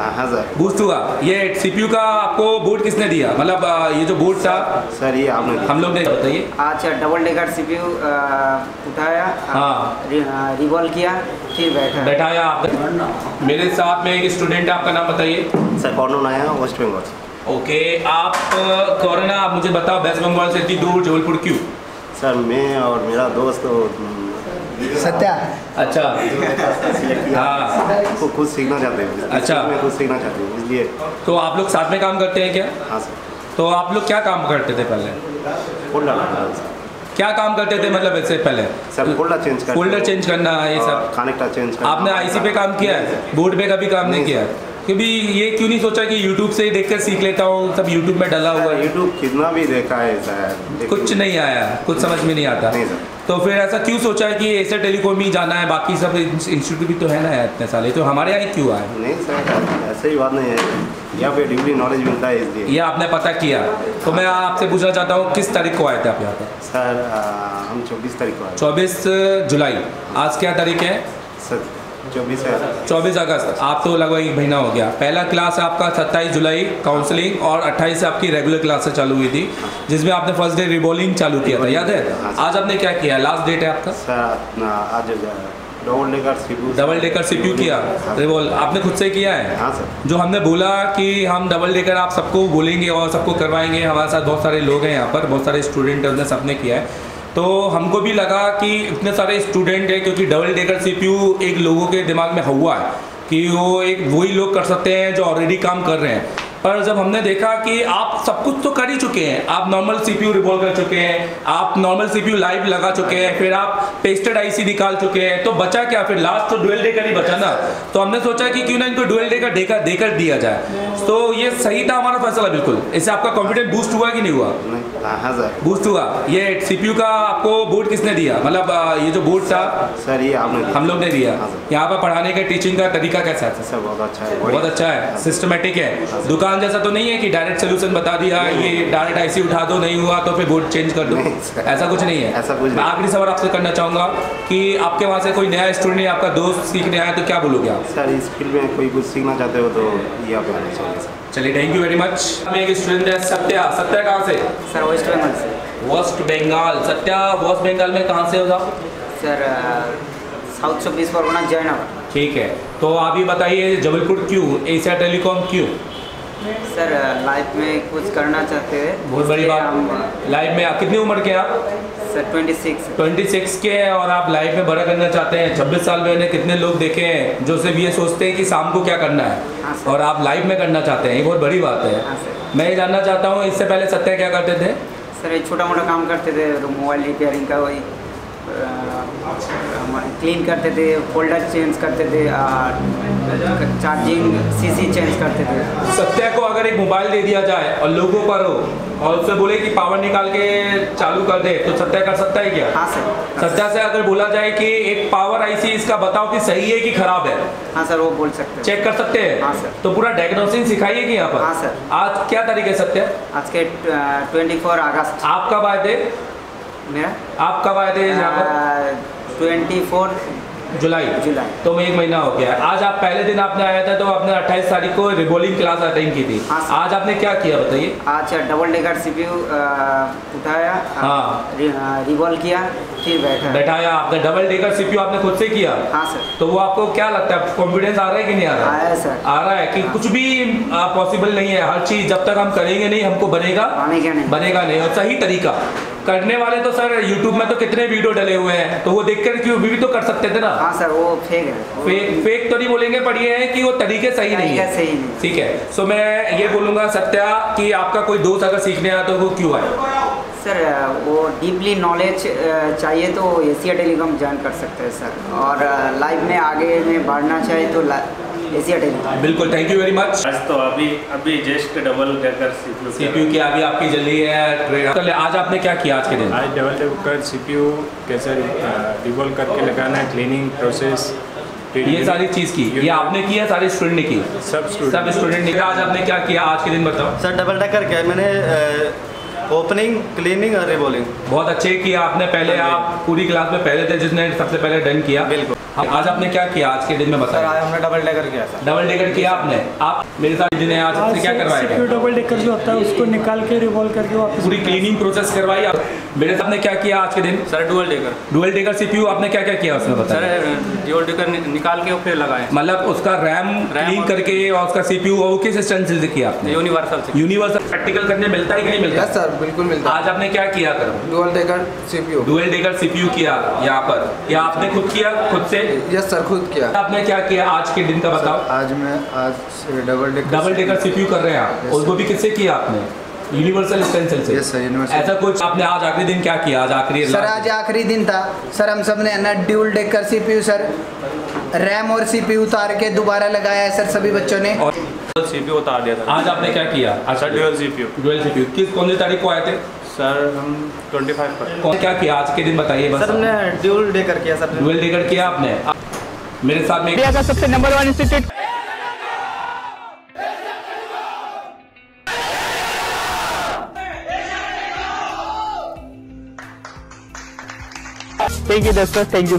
हाँ sir, boost हुआ। ये CPU का आपको बूट किसने दिया, मतलब ये जो बूट था सर ये हम लोग ने बताइए। अच्छा, डबल डेकर CPU उठाया, हाँ रिवॉल्व किया, फिर बैठाया आप। मेरे साथ में एक स्टूडेंट है, आपका नाम बताइए। सर कौन आया, वेस्ट बंगाल। ओके, आप कोरोना, आप मुझे बताओ वेस्ट बंगाल से इतनी दूर जबलपुर क्यों। सर मैं और मेरा दोस्त सत्या, अच्छा हाँ, खुद सीखना चाहते हैं। अच्छा, मैं खुद सीखना चाहती हूँ इसलिए। तो आप लोग साथ में काम करते हैं क्या? हाँ सर। तो आप लोग क्या काम करते थे पहले? फोल्डर, क्या काम करते थे मतलब इससे पहले? सर फोल्डर चेंज करना, ये सब कनेक्टर चेंज करना। आपने IC पे काम किया है, बोर्ड पे कभी काम नहीं किया? क्योंकि ये क्यों नहीं सोचा कि YouTube से ही देखकर सीख लेता हूँ, सब YouTube में डला हुआ है। YouTube कितना भी देखा है सर, कुछ नहीं आया, कुछ समझ में नहीं आता। नहीं सर। तो फिर ऐसा क्यों सोचा है कि एशिया टेलीकॉम ही जाना है, बाकी सब इंस्टीट्यूट भी तो है ना इतने सारे, तो हमारे यहाँ क्यों आए? नहीं सर ऐसे ही बात नहीं है, यहाँ पे डिग्री नॉलेज मिलता है इसलिए। ये आपने पता किया, तो मैं आपसे पूछना चाहता हूँ किस तारीख को आए थे आप यहाँ पर? सर हम 24 तारीख को आए। 24 जुलाई, आज क्या तारीख है सर? 24 अगस्त। आप तो लगभग एक महीना हो गया। पहला क्लास आपका 27 जुलाई काउंसलिंग और 28 से आपकी रेगुलर क्लासेस चालू हुई थी, जिसमें आपने फर्स्ट डे रिबॉलिंग चालू किया था, याद है? आज आपने क्या किया, लास्ट डेट है आपका? सर आज डबल डेकर CPU किया, रिवॉल्व आपने खुद से किया है। हाँ सर, जो हमने बोला कि हम डबल डेकर आप सबको बोलेंगे और सबको करवाएंगे, हमारे साथ बहुत सारे लोग हैं यहाँ पर, बहुत सारे स्टूडेंट हैं, सबने किया है। तो हमको भी लगा कि इतने सारे स्टूडेंट हैं, क्योंकि डबल डेकर CPU एक लोगों के दिमाग में हुआ है कि वो एक वही लोग कर सकते हैं जो ऑलरेडी काम कर रहे हैं। पर जब हमने देखा कि आप सब कुछ तो कर ही चुके हैं, आप नॉर्मल CPU रिवॉल्व कर चुके हैं, आप नॉर्मल CPU लाइव लगा चुके हैं, फिर आप पेस्टेड IC निकाल चुके हैं, तो बचा क्या फिर? लास्ट तो डुअल डेकर ही बचा ना। तो हमने सोचा कि क्यों ना इनको डुअल डेकर देकर दिया जाए। तो ये सही था हमारा फैसला, बिल्कुल। इससे आपका कॉन्फिडेंस बूस्ट हुआ कि नहीं हुआ? हाँ सर, बूस्ट हुआ। ये CPU का आपको बूट किसने दिया, मतलब ये जो बूट था सर ये हम लोग ने दिया। यहाँ पर पढ़ाने का, टीचिंग का तरीका कैसा था? सर बहुत अच्छा है, बहुत अच्छा है, सिस्टमेटिक है। दुकान जैसा तो नहीं है कि डायरेक्ट सोल्यूशन बता दिया, ये डायरेक्ट IC उठा दो, नहीं हुआ तो फिर बोर्ड चेंज कर दो, ऐसा कुछ नहीं है। ऐसा कुछ नहीं। आखिरी सवाल आपसे करना चाहूँगा कि आपके वहाँ से कोई नया स्टूडेंट या आपका दोस्त सीखने आया तो क्या बोलोगे आप? सर इस फील्ड में कोई कुछ सीखना चाहते हो तो ये आप बताना चाहिए। चलिए, थैंक यू वेरी मच। हमें एक स्टूडेंट है सत्या। सत्या कहाँ से? सर वेस्ट बंगाल से। West Bengal, Satya West Bengal में कहाँ से हो आप? Sir South 24 Pargana, Jaynagar. ठीक है, तो आप ये बताइए जबलपुर क्यों, एशिया टेलीकॉम क्यों? सर लाइफ में कुछ करना चाहते हैं, बहुत बड़ी बात। लाइफ में आप कितनी उम्र के हैं आप? सर 26 के हैं और आप लाइफ में बड़ा करना चाहते हैं। 26 साल में मैंने कितने लोग देखे हैं जो सिर्फ ये सोचते हैं कि शाम को क्या करना है, हाँ और आप लाइफ में करना चाहते हैं, ये बहुत बड़ी बात है। हाँ मैं ये जानना चाहता हूँ, इससे पहले सत्या क्या करते थे? सर ये छोटा मोटा काम करते थे, मोबाइल रिपेयरिंग का, वही क्लीन करते थे, फोल्डर चेंज करते थे, चार्जिंग CC चेंज करते थे। सत्या को अगर एक मोबाइल दे दिया जाए और लोगों पर हो और उससे बोले कि पावर निकाल के चालू कर दे, तो सत्या कर सकता है क्या? हाँ सर, सत्या से अगर बोला जाए कि एक पावर IC इसका बताओ कि सही है कि खराब है, हाँ सर वो बोल सकते हैं, चेक कर सकते हैं। हाँ सर, तो पूरा डायग्नोसिंग सिखाइए कि यहाँ पर। हाँ सर, आज क्या तारीख है सत्या? आज के 24 अगस्त। आप कब आए थे? मेरा आप कब आए थे यहाँ पर? 24 जुलाई। तो मैं एक महीना हो गया। आज आप पहले दिन आपने आया था, तो आपने 28 तारीख को रिबॉलिंग क्लास अटेंड की थी। हाँ आज आपने क्या किया बताइए? आज डबल डेकर CPU उठाया, हाँ रिवॉल्व किया, फिर बैठाया। आपने डबल डेकर CPU आपने खुद से किया? हाँ सर। तो वो आपको क्या लगता है, कॉन्फिडेंस आ रहा है कि नहीं आ रहा है? सर आ रहा है कि कुछ भी पॉसिबल नहीं है, हर चीज जब तक हम करेंगे नहीं हमको बनेगा नहीं। और सही तरीका करने वाले तो सर YouTube में तो कितने वीडियो डले हुए हैं, तो वो देखकर क्यों भी तो कर सकते थे ना। हाँ सर, वो फेक है, फेक तो नहीं बोलेंगे, पर ये है कि वो तरीके सही नहीं है। ठीक है, सो मैं ये बोलूँगा सत्या कि आपका कोई दोस्त अगर सीखने आया तो वो क्यों आए? सर वो डीपली नॉलेज चाहिए तो एशिया टेलीकॉम ज्वाइन कर सकते हैं सर, और लाइफ में आगे में बढ़ना चाहिए तो एशिया टेलीकॉम। बिल्कुल, थैंक यू वेरी मच। तो अभी जस्ट डबल डेकर CPU की अभी आपकी जल्दी है। तो आज आपने क्या किया आज के दिन? आज डबल डेकर CPU कैसे रिवॉल्व करके लगाना है, क्लीनिंग प्रोसेस, ये सारी चीज़ की, ये आपने किया, सारे स्टूडेंट ने की, सब स्टूडेंट ने किया। आज आपने क्या किया आज के दिन बताओ? सर डबल डेकर क्या मैंने ओपनिंग, क्लीनिंग और रिवॉल्विंग बहुत अच्छे किया आपने। पहले आप पूरी क्लास में पहले थे जिसने सबसे पहले डन किया। बिल्कुल। आज आपने क्या किया आज के दिन में बताया? आज हमने डबल डेकर किया। डबल डेकर किया आपने? आप मेरे साथ जिन्हें आज आपसे क्या करवाया? डबल डेकर जो होता है उसको निकाल के रिवॉल्व करके वापस पूरी क्लीनिंग प्रोसेस करवाई। आप मेरे साथ ने क्या किया आज के दिन? Sir dual decker. Dual decker CPU आपने क्या क्या किया उसमें बताया? सर डुअल डेकर निकाल के फिर लगाए, मतलब उसका रैम क्लीन करके और उसका सीपीयू और किस इंस्टेंस से किया आपने? यूनिवर्सल। यूनिवर्सल प्रैक्टिकल करने मिलता है कि नहीं मिलता? यस सर बिल्कुल मिलता है। आज आपने क्या किया? Dual decker CPU. Dual decker CPU किया यहाँ पर, या आपने खुद किया खुद से? यस सर खुद किया। आपने क्या किया आज के दिन का बताओ? आज मैं आज डबल डेकर सीपीयू कर रहे हैं आप, और वो भी किससे किया आपने? यूनिवर्सल स्टेंसिल से। Yes sir universal. ऐसा कुछ आपने आज आखिरी दिन क्या किया? आज आखिरी सर आज आखिरी दिन था सर, हम सब ने ना dual decker CPU sir RAM और सीपीयू उतार के दोबारा लगाया है सर सभी बच्चों ने, और सीपीयू उतार दिया था। आज आपने क्या किया? अच्छा डुअल सीपीयू। किस कौन सी तारीख को आए थे सर? हम 25 पर। कौन क्या किया आज के दिन बताइए बस? सर हमने डुअल डेकर किया। सर डुअल डेकर किया आपने? मेरे साथ में इंडिया का सबसे #1 इंस्टीट्यूट AsiaTelecom। थैंक यू दोस्तों, थैंक यू।